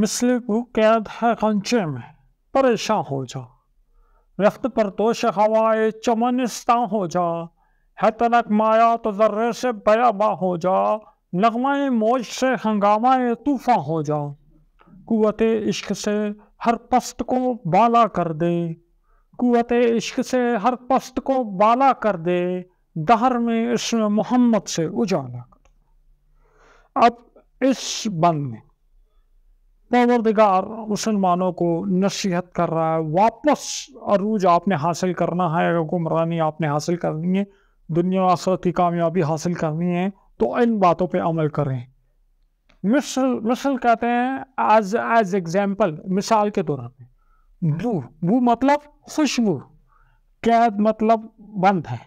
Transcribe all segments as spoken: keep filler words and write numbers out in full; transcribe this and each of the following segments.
मिसले को कैद है खंचे में परेशान हो जा। रख्त पर तोश हवाए चमनिस्तां हो जा। है तनक माया तो जर्रे से बयाबा हो जा। नगमाए मौज से हंगामाए तूफान हो जा। कुव्वते इश्क से हर पस्त को बाला कर दे। कुव्वते इश्क से हर पस्त को बाला कर दे। दहर में इसमें मोहम्मद से उजाला कर। अब इस बंद में परवरदिगार मुसलमानों को नसीहत कर रहा है, वापस अरूज आपने हासिल करना है, गुमरानी आपने हासिल करनी है, दुनिया आखिरत की कामयाबी हासिल करनी है तो इन बातों पे अमल करें। मिसल मिसल कहते हैं एज एज एग्जाम्पल, मिसाल के दौरान। बू बू मतलब खुशबू, कैद मतलब बंद है।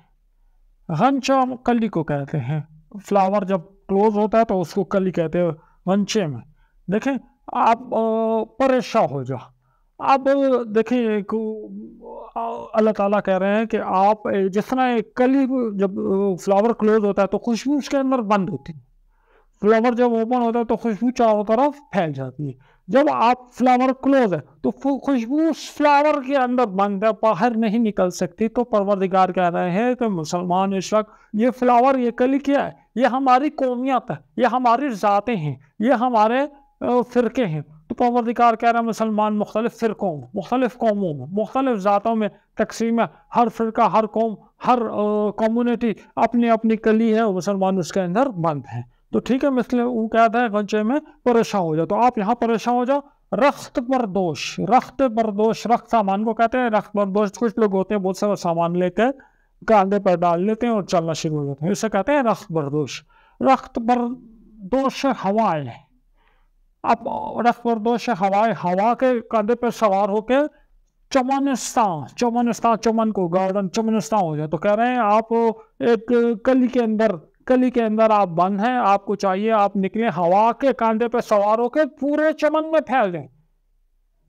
गंचा कली को कहते हैं, फ्लावर जब क्लोज होता है तो उसको कली कहते हैं। गंचे में देखें आप परेशान हो जा। आप देखें को अल्लाह ताला कह रहे हैं कि आप जिस तरह कली जब फ्लावर क्लोज होता है तो खुशबू उसके अंदर बंद होती है, फ्लावर जब ओपन होता है तो खुशबू चारों तरफ फैल जाती है। जब आप फ्लावर क्लोज है तो खुशबू उस फ्लावर के अंदर बंद है, बाहर नहीं निकल सकती। तो परवरदिगार कह रहे हैं कि मुसलमान इस वक्त ये फ्लावर, ये कली क्या है? ये हमारी कौमियत है, ये हमारी ज़ातें हैं, ये हमारे फ़िरके हैं। तो परवरदिगार कह रहा है मुसलमान मुख्तलिफ़ फ़िरकों, मुख्तलिफ़ कौमों में, मुख्तलिफ़ ज़ातों में तकसीम है। हर फ़िरका, हर कौम, हर कम्यूनिटी अपनी अपनी कली है और मुसलमान उसके अंदर बंद हैं। तो ठीक है, मिसले वो कहता है गंचे में परेशान हो जाओ, तो आप यहाँ परेशान हो जाओ। रख्त बरदोश, रख्त बरदोश, रख्त सामान को कहते हैं। रख्त बरदोश कुछ लोग होते हैं बहुत सारा सामान लेकर कांधे पर डाल लेते हैं और चलना शुरू हो जाते हैं, इसे कहते हैं रख्त बरदोश। रख्त बरदोश हवाएं। अब रख्त बरदोश हवाएं, हवा के कांधे पर सवार होकर चमनिस्तान, चमनिस्तान, चमन को गार्डन, चमनिस्तान हो जाए। तो कह रहे हैं आप एक कली के अंदर, कली के अंदर आप बंद हैं, आपको चाहिए आप निकले, हवा के कांधे पे सवार होकर पूरे चमन में फैल जाए।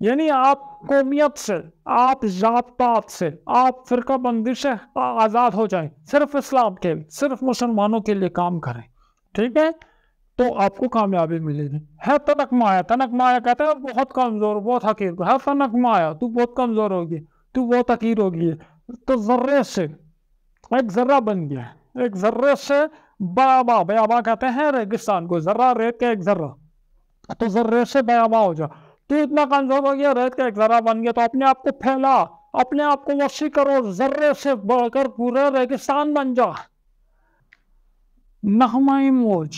यानी आप कौमियत से, आप जात-पात से, आप फिरका बंदी से आज़ाद हो जाए, सिर्फ इस्लाम के लिए, सिर्फ मुसलमानों के लिए काम करें, ठीक है, तो आपको कामयाबी मिलेगी। है तनक माया, तनक माया कहते हैं बहुत कमज़ोर, बहुत हकीर। है तनक माया, तू बहुत कमज़ोर होगी, तू बहुत हकीर होगी। तो जर्रे से, एक जर्रा बन गया, एक जर्रे से बयाबा, बयाबा कहते हैं रेगिस्तान को, जर्रा रेत का एक जर्रा, तो जर्रे से बयाबा हो जा। तो इतना कमजोर हो गया, रेत का एक जर्रा बन गया, तो अपने आप को फैला, अपने आप को वसी करो, जर्रे से बढ़कर पूरे रेगिस्तान बन जा। नगमाए मौज,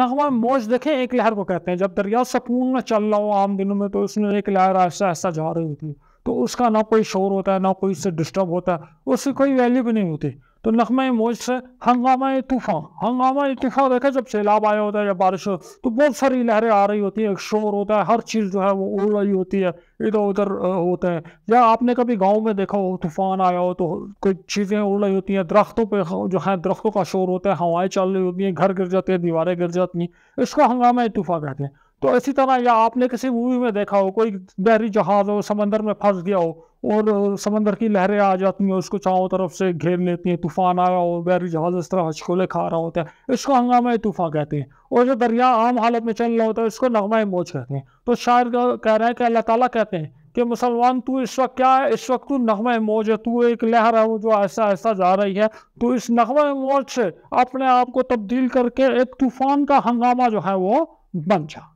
नगमाए मौज देखें एक लहर को कहते हैं। जब दरिया सकून में चल रहा हो आम दिनों में तो उसमें एक लहर ऐसा ऐसा जा रही होती है, तो उसका ना कोई शोर होता है, ना कोई इससे डिस्टर्ब होता है, उसकी कोई वैल्यू भी नहीं होती। तो नगमाए मौज से हंगामा तूफ़ान, हंगामा तूफ़ान देखा जब सैलाब आया होता है या बारिश हो तो बहुत सारी लहरें आ रही होती है, एक शोर होता है, हर चीज़ जो है वो उड़ रही होती है, इधर उधर होता है। या आपने कभी गांव में देखा हो तूफ़ान आया हो तो कुछ चीज़ें उड़ रही होती हैं, दरख्तों पे जो है दरख्तों का शोर होता है, हवाएँ चल रही होती हैं, घर गिर जाते हैं, दीवारें गिर जाती हैं, इसको हंगामा तूफ़ान कहते हैं। तो इसी तरह या आपने किसी मूवी में देखा हो कोई बहरी जहाज़ हो, समंदर में फंस गया हो और समंदर की लहरें आ जाती हैं, उसको चारों तरफ से घेर लेती हैं, तूफ़ान आया हो, बहरी जहाज़ इस तरह हचकोले खा रहा होता है, इसको हंगामा तूफ़ान कहते हैं। और जो दरिया आम हालत में चल रहा होता है इसको नगमाए मौज कहते हैं। तो शायर कह रहे हैं कि अल्लाह ताला कहते हैं कि मुसलमान तू इस वक्त क्या है? इस वक्त तू नगमाए मौज है, तू एक लहर है वो जो ऐसा ऐसा जा रही है। तो इस नगमाए मौज से अपने आप को तब्दील करके एक तूफ़ान का हंगामा जो है वो बन जा।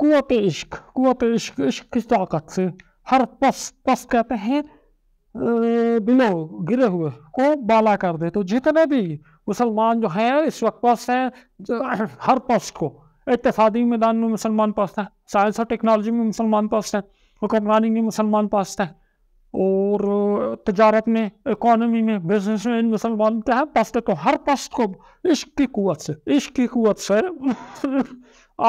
कुव्वत इश्क, कुव्वत इश्क, इश्क की ताकत से हर पस, पस कहते हैं बिलो, गिरे हुए को बाला कर दे। तो जितने भी मुसलमान जो हैं इस वक्त पस हैं, हर पस को, इक्तिसादी मैदान में मुसलमान पस्त हैं, साइंस और टेक्नोलॉजी में मुसलमान पस्त हैं, हुक्मरानी में मुसलमान पस्त हैं, और तजारत में, इकॉनमी में, बिजनेस में इन मुसलमान क्या है? पस्त। तो हर पस्त को इश्क की कुव्वत से, इश्क की कुव्वत से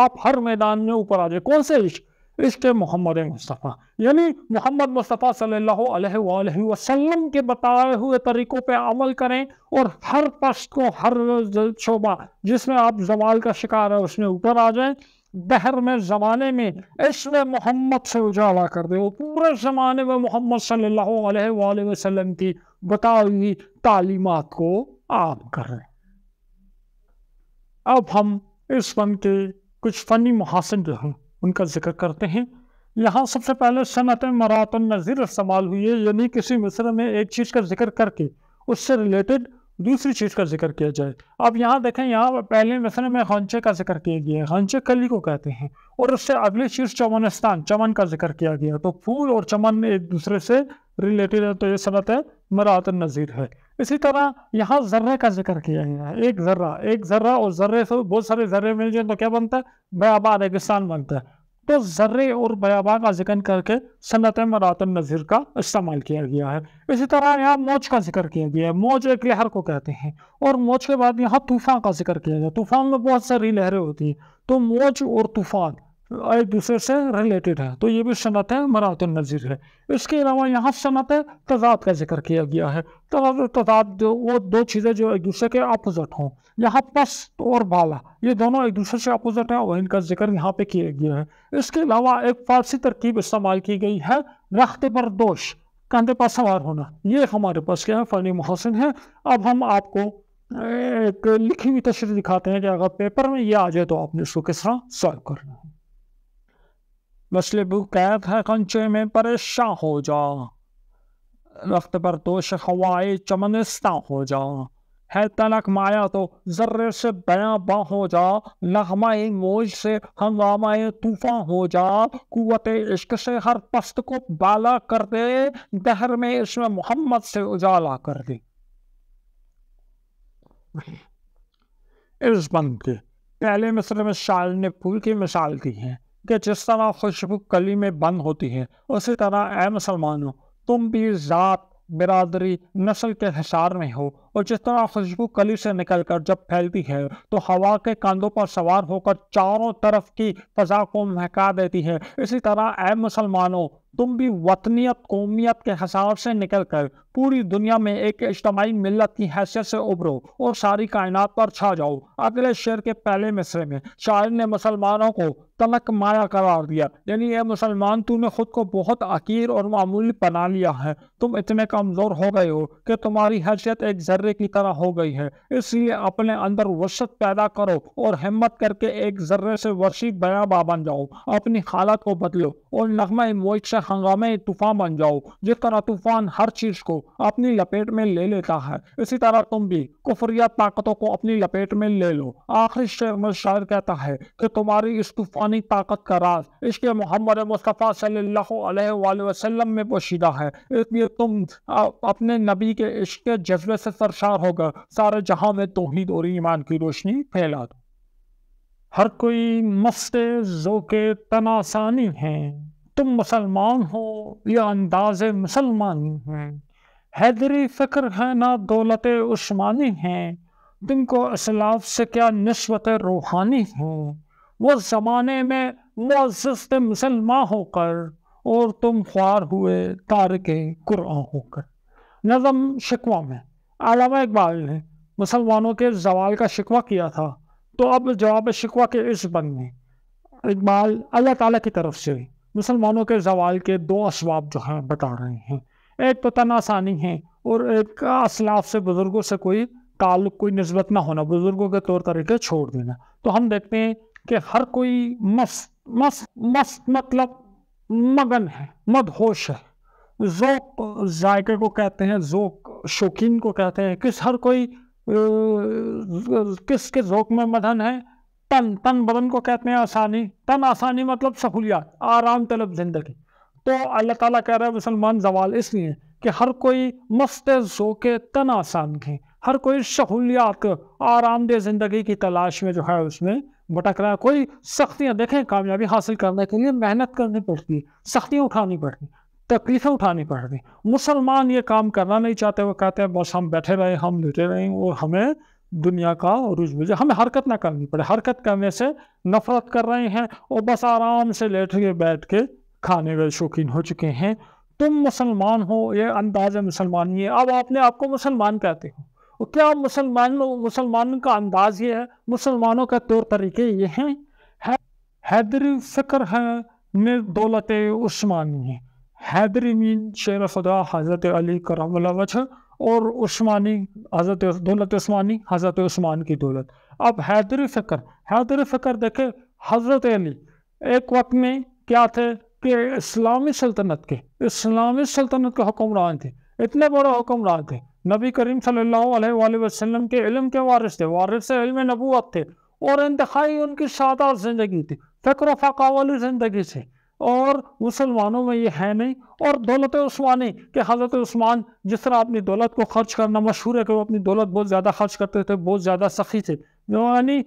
आप हर मैदान में ऊपर आ जाए। कौन से इश्क? इश्क मोहम्मद मुस्तफ़ा, यानी मोहम्मद मुस्तफ़ा सल्लल्लाहु अलैहि वसल्लम के बताए हुए तरीक़ों पे अमल करें और हर पस्त को, हर शोबा जिसमें आप जवाल का शिकार है उसमें ऊपर आ जाएं। बहर में, ज़माने में इसमें मोहम्मद से उजाला कर दे। वो पूरे ज़माने में मोहम्मद सल्लल्लाहु अलैहि वसल्लम की बताई हुई तालीमात को आप करें। अब हम इस वन के कुछ फ़नी महासन जो हैं उनका जिक्र करते हैं। यहाँ सबसे पहले सनत मरात नज़ीर इस्तेमाल हुई है, यानी किसी मिसरे में एक चीज़ का जिक्र करके उससे रिलेटेड दूसरी चीज़ का जिक्र किया जाए। अब यहाँ देखें, यहाँ पहले मिसरे में खंचे का जिक्र किया गया है, खंचे कली को कहते हैं, और उससे अगली चीज़ चमनस्तान, चमन का जिक्र किया गया। तो फूल और चमन एक दूसरे से रिलेटेड है, तो ये सनत मरात नज़ीर है। इसी तरह यहाँ जर्रे का जिक्र किया गया है, एक जर्रा, एक जर्रा और जर्रे से बहुत सारे जर्रे मिल जाए तो क्या बनता है, बयाबा रेगिस्तान बनता है। तो जर्रे और बयाबा का जिक्र करके सनत मरात नज़ीर का इस्तेमाल किया गया है। इसी तरह यहाँ मौज का जिक्र किया गया है, मौज एक लहर को कहते हैं, और मौज के बाद यहाँ तूफ़ान का जिक्र किया गया। तूफ़ान में बहुत सारी लहरें होती हैं, तो मौज और तूफ़ान एक दूसरे से रिलेटेड है, तो ये भी सनत मरात नज़ीर है। इसके अलावा यहाँ सनत तज़ाद का जिक्र किया गया है, तो तज़ाद वो दो चीज़ें जो एक दूसरे के अपोजिट हों। यहाँ पस और बाला ये दोनों एक दूसरे से अपोजिट हैं, और इनका जिक्र यहाँ पे किया गया है। इसके अलावा एक फारसी तरकीब इस्तेमाल की गई है, रख्त पर दोष, कंधे पर सवार होना। ये हमारे पास क्या है, फ़नी मुहसिन है। अब हम आपको एक लिखी हुई तशरीह दिखाते हैं कि अगर पेपर में ये आ जाए तो आपने इसको किस तरह सॉल्व करना है। मसलबू कैद है कंचे में परेशान हो जा, रख्त पर दोष हवाए चमनस्ता हो जा, है तलक माया तो जर्रे से बयाबा हो जा, नगमाए मौज से हंगामाए तूफां हो जा, कुव्वते इश्क से हर पस्त को बाला कर दे, दहर में इसमें मोहम्मद से उजाला कर दे। इस बंद के पहले मिस्र में शाल ने फूल की मिसाल दी है कि जिस तरह खुशबू कली में बंद होती है, उसी तरह ए मुसलमानों तुम भी ज़ात, बिरादरी, नस्ल के हिसार में हो, और जिस तरह खुशबू कली से निकलकर जब फैलती है तो हवा के कंधों पर सवार होकर चारों तरफ की फ़ज़ा को महका देती है, इसी तरह ए मुसलमानों तुम भी वतनियत, कौमियत के हिसाब से निकलकर पूरी दुनिया में एक इज्तमाई मिलत की हैसियत से उभरो और सारी कायनात पर छा जाओ। अगले शेर के पहले मिसरे में शायर ने मुसलमानों को तलक माया करार दिया, यानी ये मुसलमान तूने खुद को बहुत अकीर और मामूली बना लिया है, तुम इतने कमज़ोर हो गए हो कि तुम्हारी हैसियत एक जर्रे की तरह हो गई है, इसलिए अपने अंदर वसत पैदा करो और हिम्मत करके एक जर्रे से वसी बयाबा बन जाओ, अपनी हालत को बदलो और नगमा मौज से हंगामे तूफान बन जाओ। जिस तरह तूफान हर चीज़ को अपनी लपेट में ले लेता है, इसी तरह तुम भी कुफरिया ताकतों को अपनी लपेट में ले लो। आखिरी शेर में शायर कहता है कि तुम्हारी इस तूफानी ताकत का राज इसके मोहम्मद मुस्तफ़ा सल्लल्लाहु अलैहि वसल्लम में पोशीदा है, इसलिए तुम अपने नबी के इश्क के जज्बे से सरशार होकर सारे जहां में तौहीद और ईमान की रोशनी फैला दो। हर कोई मस्त ज़ोक़े तनासानी है, तुम मुसलमान हो या अंदाज मुसलमानी है, हैदरी फ़िक्र है ना दौलत उस्मानी है, तुमको असलाफ से क्या निस्बत रूहानी हो, वो ज़माने में मुअज़्ज़ज़ मुसलमान होकर और तुम ख्वार हुए तारिके कुरान होकर। नज़म शिकवा में अल्लामा इकबाल ने मुसलमानों के जवाल का शिकवा किया था, तो अब जवाब शिकवा के इस बंद में इकबाल अल्लाह ताला की तरफ से मुसलमानों के जवाल के दो असबाब जो हैं बता रहे हैं, एक तो तनासानी है और एक असलाफ से, बुज़ुर्गों से कोई ताल्लुक़, कोई नस्बत ना होना, बुज़ुर्गों के तौर तरीके छोड़ देना। तो हम देखते हैं कि हर कोई मस्त मस्त मस्त मतलब मगन है, मदहोश है, ज़ोक़ जायके को कहते हैं, ज़ोक़ शौकीन को कहते हैं, किस हर कोई किस के ज़ोक़ में मदन है। तन तन बदन को कहते हैं आसानी, तन आसानी मतलब सहूलियात, आराम तलब ज़िंदगी। तो अल्लाह ताला कह रहा है मुसलमान जवाल इसलिए कि हर कोई मस्त ज़ोक़े तन आसान है, हर कोई सहूलियात, आरामदेह ज़िंदगी की तलाश में जो है उसमें भटक रहा है। कोई सख्तियाँ, देखें कामयाबी हासिल करने के लिए मेहनत करनी पड़ती है, सख्तियाँ उठानी पड़ती, तकलीफ़ें उठानी पड़ रही। मुसलमान ये काम करना नहीं चाहते, वो कहते हैं बस हम बैठे रहे, हम लेटे रहे और हमें दुनिया का उरूज मिले, हमें हरकत ना करनी पड़े, हरकत करने से नफरत कर रहे हैं और बस आराम से लेट के बैठ के खाने के शौकीन हो चुके हैं। तुम मुसलमान हो, ये अंदाज़ मुसलमानी है, अब आपने आपको मुसलमान कहते हो, और क्या मुसलमान मुसलमानों का अंदाज़ ये है, मुसलमानों का तौर तरीके ये हैं, है, हैदरी फ़िक्र है में दौलत उस्मानी है। हैदरी मीन शेर खुदा हज़रत अली करमल्लाहु वजहू, और उस्मानी हज़रत दौलत उस्मानी हज़रत उस्मान की दौलत। अब हैदर फ़िक्र, हैदर फ़िक्र देखे हज़रत अली एक वक्त में क्या थे कि इस्लामी सल्तनत के इस्लामी सल्तनत के हुक्मरान थे, इतने बड़े हुक्मरान थे। नबी करीम सल्लल्लाहु अलैहि वसल्लम के इल्म के वारिस थे, वारिस इल्म नबूवत थे, और इंतहाई उनकी शादार ज़िंदगी थी, फ़िक्र फ़का वाली ज़िंदगी थी। और मुसलमानों में ये है नहीं। और दौलत उस्मानी के हज़रत उस्मान जिस तरह अपनी दौलत को खर्च करना मशहूर है कि वो अपनी दौलत बहुत ज़्यादा खर्च करते थे, बहुत ज़्यादा सखी थे। यानी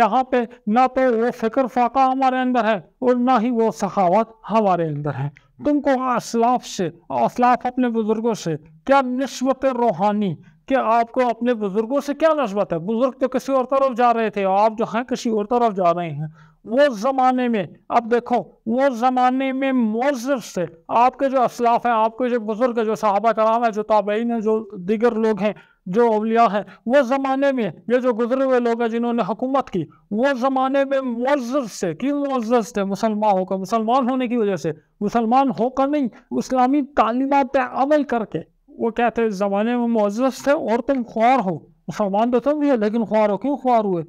यहाँ पे ना तो वो फ़िक्र फ़ाका हमारे अंदर है और ना ही वो सखावत हमारे अंदर है। तुमको असलाफ से, असलाफ अपने बुज़ुर्गों से क्या नस्बत रूहानी, क्या आपको अपने बुज़ुर्गों से क्या नस्बत है? बुज़ुर्ग तो किसी और तरफ जा रहे थे, आप जो हैं किसी और तरफ जा रहे हैं। वो ज़माने में, अब देखो वो ज़माने में मौज़र से आपके जो असलाफ़ हैं, आपके जो बुज़ुर्ग हैं, जो सहाबा कराम हैं, जो ताबईन हैं, जो दीगर लोग हैं, जो अवलिया हैं, वो ज़माने में ये जो गुजरे हुए लोग हैं जिन्होंने हुकूमत की, वो ज़माने में मौज़र से, क्यों मौज़र से? मुसलमान होकर, मुसलमान होने की वजह से, मुसलमान होकर नहीं, इस्लामी तालीमात पर अमल करके। वो कहते इस ज़माने में मौज़र थे और तुम ख्वार हो। मुसलमान तो तुम भी है लेकिन ख्वार हो। क्यों ख्वार हुए?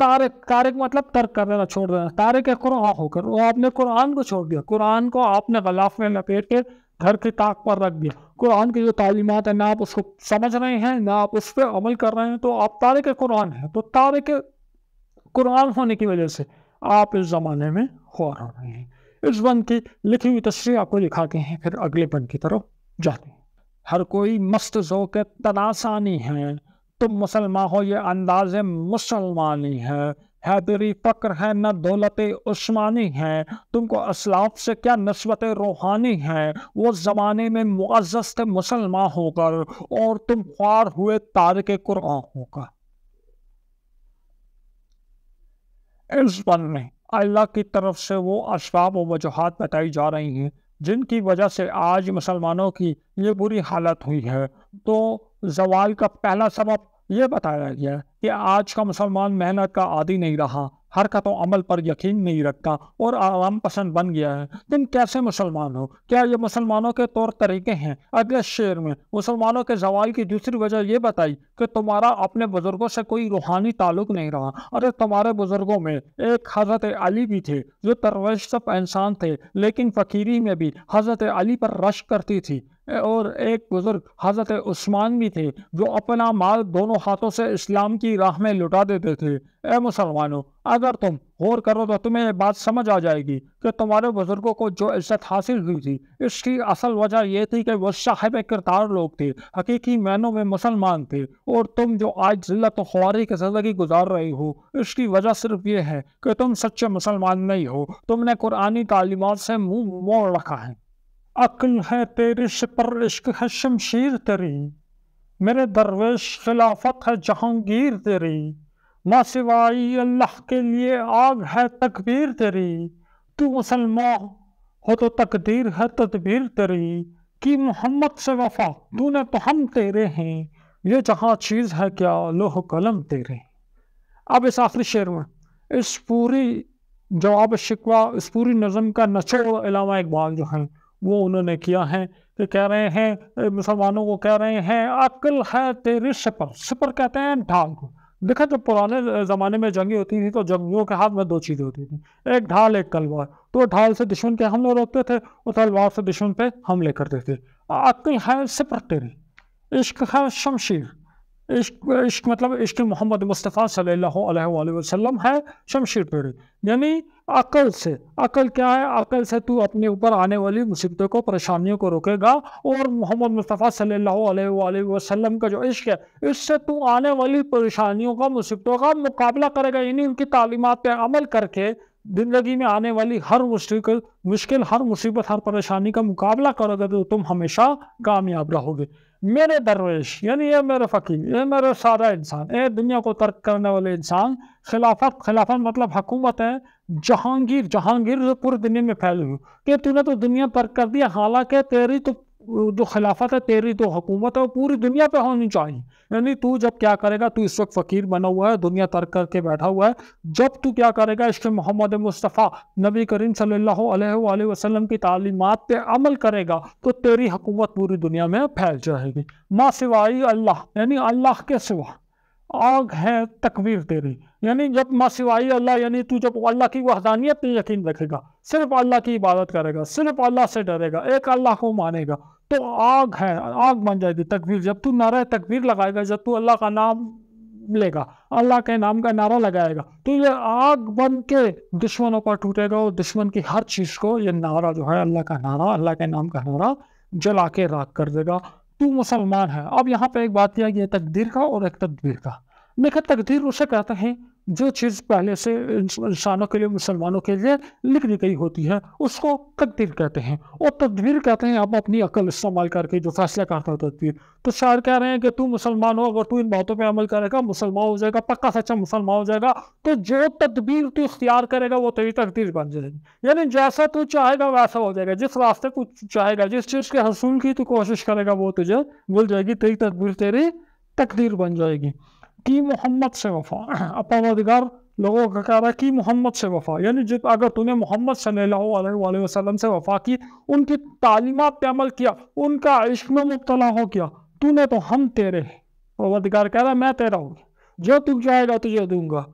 तारिक, तारिक मतलब तर्क कर देना, छोड़ देना। तारिक कुरान होकर वो आपने कुरान को छोड़ दिया, कुरान को आपने गलाफ में लपेट के घर की ताक पर रख दिया। कुरान की जो तालीमात है ना आप उसको समझ रहे हैं, ना आप उस पर अमल कर रहे हैं, तो आप तारिक कुरान है। तो तारिक कुरान होने की वजह से आप इस ज़माने में ख्वार हो रहे हैं। इस बंद की लिखी हुई तशरीह आपको दिखाते हैं, फिर अगले बंद की तरफ जाते हैं। हर कोई मस्त ज़ौक़ तनासानी है, तुम मुसलमान हो ये अंदाज़ मुसलमानी है। हैदरी फ़क्र है न दौलत उस्मानी है, तुमको असलाफ से क्या नस्बत रूहानी है। वो ज़माने में मुअज़्ज़ज़ थे मुसलमान होकर और तुम ख्वार हुए तारिक कुरान होकर। इस बन में अल्लाह की तरफ से वो असबाब व वजूहात बताई जा रही हैं जिनकी वजह से आज मुसलमानों की ये बुरी हालत हुई है। तो ज़वाल का पहला सबब यह बताया गया कि आज का मुसलमान मेहनत का आदी नहीं रहा, हर का तो अमल पर यकीन नहीं रखता और आराम पसंद बन गया है। तुम कैसे मुसलमान हो? क्या ये मुसलमानों के तौर तरीके हैं? अगले शेर में मुसलमानों के ज़वाल की दूसरी वजह यह बताई कि तुम्हारा अपने बुज़ुर्गों से कोई रूहानी ताल्लुक़ नहीं रहा। अरे तुम्हारे बुज़ुर्गों में एक हज़रत अली भी थे जो तरवशब इंसान थे, लेकिन फ़कीरी में भी हज़रत अली पर रश करती थी। और एक बुज़ुर्ग हज़रत उस्मान भी थे जो अपना माल दोनों हाथों से इस्लाम की राह में लुटा देते थे। ए मुसलमानों, अगर तुम गौर करो तो तुम्हें ये बात समझ आ जाएगी कि तुम्हारे बुज़ुर्गों को जो इज्जत हासिल हुई थी इसकी असल वजह यह थी कि वह साहिब किरदार लोग थे, हकीकी मानों में मुसलमान थे। और तुम जो आज ज़िल्लत ख्वारी की ज़िंदगी गुजार रहे हो इसकी वजह सिर्फ ये है कि तुम सच्चे मुसलमान नहीं हो, तुमने कुरानी तालीमात से मुँह मोड़ रखा है। अक्ल है तेरी पर इश्क है शमशीर तेरी, मेरे दरवेश खिलाफत है जहांगीर तेरी, माँ सिवाई अल्लाह के लिए आग है तकबीर तेरी, तू मुसलमान हो तो तकदीर है तदबीर तेरी, कि मोहम्मद से वफा तूने तो हम तेरे हैं, ये जहाँ चीज़ है क्या लोह कलम तेरे। अब इस आखिरी शेर में इस पूरी जवाब शिकवा, इस पूरी नज़म का नचोड़ इलामा इकबाल जो है वो उन्होंने किया है कि कह रहे हैं मुसलमानों को, कह रहे हैं अक्ल है तेरी सिपर, सिपर कहते हैं ढाल को। देखा जब पुराने ज़माने में जंगे होती थी तो जंगियों के हाथ में दो चीज़ें होती थी, एक ढाल एक तलवार। तो ढाल से दुश्मन के हमले रोकते थे और तलवार से दुश्मन पे हमले करते थे। अक्ल है सिपर तेरी, इश्क है शमशीर, इश्क इश्क मतलब इश्क मोहम्मद मुस्तफ़ा सल्लल्लाहु अलैहि वसल्लम है शमशीर पेरी। यानी अकल से, अकल क्या है? अकल से तू अपने ऊपर आने वाली मुसीबतों को, परेशानियों को रोकेगा। और मोहम्मद मुस्तफ़ा सल्लल्लाहु अलैहि वसल्लम का जो इश्क है इससे तू आने वाली परेशानियों का, मुसीबतों का मुकाबला करेगा। यानी उनकी तालीमात पर अमल करके ज़िंदगी में आने वाली हर मुश्किल मुश्किल हर मुसीबत, हर परेशानी का मुकाबला करोगे तो तुम हमेशा कामयाब रहोगे। मेरे दरवेश यानी ये मेरे फ़कीर, ये मेरे सादा इंसान, ये दुनिया को तर्क करने वाले इंसान। खिलाफत, खिलाफत मतलब हुकूमत है। जहांगीर, जहांगीर जो पूरी दुनिया में फैली हुई कि तूने तो दुनिया तर्क कर दिया, हालांकि तेरी तो जो खिलाफत है, तेरी तो हुकूमत है वो पूरी दुनिया पे होनी चाहिए। यानी तू जब क्या करेगा, तू इस वक्त फ़कीर बना हुआ है, दुनिया तर्क करके बैठा हुआ है। जब तू क्या करेगा, इश्क मोहम्मद मुस्तफ़ा नबी करीम सल्लल्लाहु अलैहि वसल्लम की तालीमात पे अमल करेगा तो तेरी हुकूमत पूरी दुनिया में फैल जाएगी। माँ सिवाई अल्लाह यानी अल्लाह के सिवा आग है तकवीर तेरी, यानी जब मासिवाई अल्लाह, यानी तू जब अल्लाह की वहदानियत में यकीन रखेगा, सिर्फ अल्लाह की इबादत करेगा, सिर्फ अल्लाह से डरेगा, एक अल्लाह को मानेगा, तो आग है, आग बन जाएगी तकवीर। जब तू नारा तकवीर लगाएगा, जब तू अल्लाह का नाम लेगा, अल्लाह के नाम का नारा लगाएगा, तो ये आग बन के दुश्मनों पर टूटेगा और दुश्मन की हर चीज़ को ये नारा जो है, अल्लाह का नारा, अल्लाह के नाम का नारा जला के राख कर देगा। तू मुसलमान है। अब यहाँ पे एक बात किया गया तकदीर का और एक तदबीर का। देखा, तकदीर उसे कहते हैं जो चीज़ पहले से इंसानों के लिए, मुसलमानों के लिए लिख दी गई होती है, उसको तकदीर कहते हैं, और तदबीर कहते हैं आप अपनी अकल इस्तेमाल करके जो फैसला करता है तदबीर। तो शायर कह रहे हैं कि तू मुसलमान हो, अगर तू इन बातों पे अमल करेगा मुसलमान हो जाएगा, पक्का सच्चा मुसलमान हो जाएगा। तो जो तदबीर तू इख्तियार करेगा वो तेरी तकदीर बन जाएगी, यानी जैसा तू चाहेगा वैसा हो जाएगा, जिस रास्ते तू चाहेगा, जिस चीज़ के हसूल की तू कोशिश करेगा वो तुझे मिल जाएगी, तेरी तदबीर तेरी तकदीर बन जाएगी। कि मोहम्मद से वफ़ा, अपरवरदिगार लोगों का कह रहा है कि मोहम्मद से वफ़ा, यानी जब अगर तूने मोहम्मद सल्लल्लाहु अलैहि वसल्लम से वफ़ा की, उनकी तालीमात पे अमल किया, उनका इश्क में मुब्तला हो गया, तूने तो हम तेरे हैं, परवरदिगार कह रहा है मैं तेरा हूँ, जो तू चाहेगा तुझे दूंगा,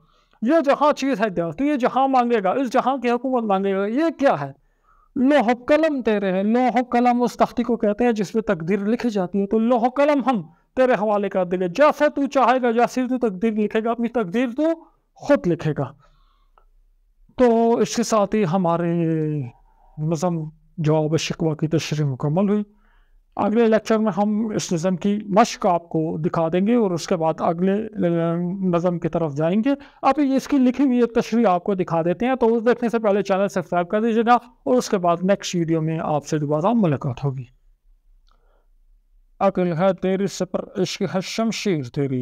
ये जहाँ चीज़ है तू ये जहाँ मांगेगा, इस जहाँ की हुकूमत मांगेगा, ये क्या है, लोह कलम तेरे हैं। लोह कलम उस तख्ती को कहते हैं जिसमें तकदीर लिखी जाती है, तो लोह कलम हम तेरे हवाले कर देंगे, जैसे तू चाहेगा, जैसे तू तकदीर लिखेगा, अपनी तकदीर तू खुद लिखेगा। तो इसके साथ ही हमारे नज़म जवाब शिकवा की तशरीह मुकम्मल हुई। अगले लेक्चर में हम इस नज़म की मश्क आपको दिखा देंगे और उसके बाद अगले नज़म की तरफ जाएंगे। अभी इसकी लिखी हुई एक तशरीह आपको दिखा देते हैं, तो उस देखने से पहले चैनल सब्सक्राइब कर दीजिएगा और उसके बाद नेक्स्ट वीडियो में आपसे दोबारा मुलाकात होगी। अकल है तेरी सपर इश्क है शमशीर तेरी,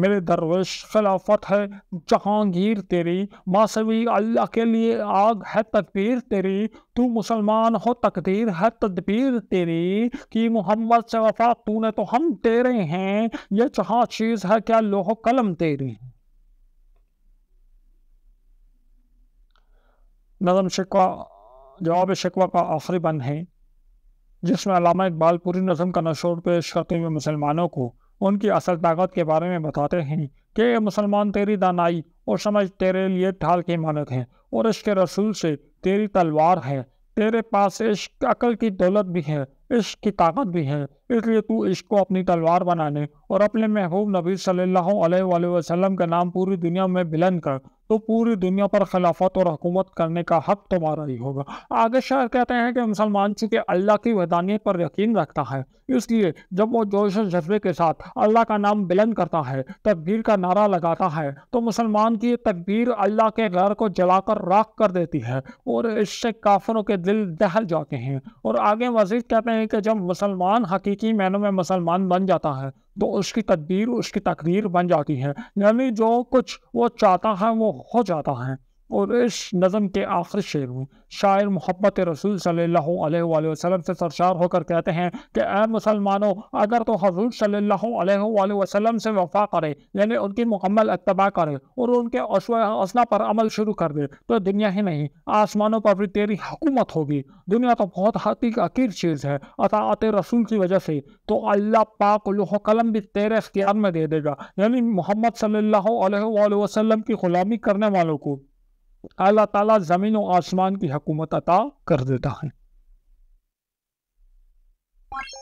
मेरे दरवेश खिलाफत है जहांगीर तेरी, मासवी अल्लाह के लिए आग है तकबीर तेरी, तू मुसलमान हो तकदीर है तदबीर तेरी, कि मोहम्मद से वफ़ा तूने तो हम तेरे हैं, ये जहाँ चीज़ है क्या लोह कलम तेरी। नज़म शिकवा जवाब शिकवा का आखिरी बंद है जिसमें अल्लामा इकबाल पूरी नज़म का नशोर पेश करते हुए मुसलमानों को उनकी असल ताकत के बारे में बताते हैं कि मुसलमान तेरी दानाई और समझ तेरे लिए ढाल की मानत है, और इश्क रसूल से तेरी तलवार है, तेरे पास इश्क अकल की दौलत भी है, इश्क की ताकत भी है, इसलिए तू इश्क को अपनी तलवार बनाने और अपने महबूब नबी सल्लल्लाहु अलैहि वसल्लम का नाम पूरी दुनिया में बुलंद कर, तो पूरी दुनिया पर खिलाफत और हुकूमत करने का हक तुम्हारा ही होगा। आगे शायर कहते हैं कि मुसलमान चूँकि अल्लाह की वहदानियत पर यकीन रखता है, इसलिए जब वो जोश और जज्बे के साथ अल्लाह का नाम बुलंद करता है, तकबीर का नारा लगाता है, तो मुसलमान की तकबीर अल्लाह के घर को जलाकर राख कर देती है और इससे काफिरों के दिल दहल जाते हैं। और आगे मजीद कहते हैं कि जब मुसलमान हकीकी मानों में मुसलमान बन जाता है तो उसकी तदबीर, उसकी तकरीर बन जाती है, यानी जो कुछ वो चाहता है वो हो जाता है। और इस नज़म के आखिरी शेर में शायर मोहब्बत रसूल सल्लल्लाहु अलैहि वसल्लम से सरशार होकर कहते हैं कि ऐ मुसलमानों, अगर तो हजूर सल्लल्लाहु अलैहि वसल्लम से वफ़ा करे, यानी उनकी मुकम्मल अत्तबा करे और उनके असना पर अमल शुरू कर दे, तो दुनिया ही नहीं आसमानों पर भी तेरी हुकूमत होगी। दुनिया तो बहुत हकीर चीज़ है अताअत रसूल की वजह से, तो अल्लाह पाक लोह कलम भी तेरे इख्तियार में दे देगा, यानी मोहम्मद सल्लल्लाहु अलैहि वसल्लम की ग़ुलामी करने वालों को अल्लाह ताला ज़मीन और आसमान की हुकूमत अता कर देता है।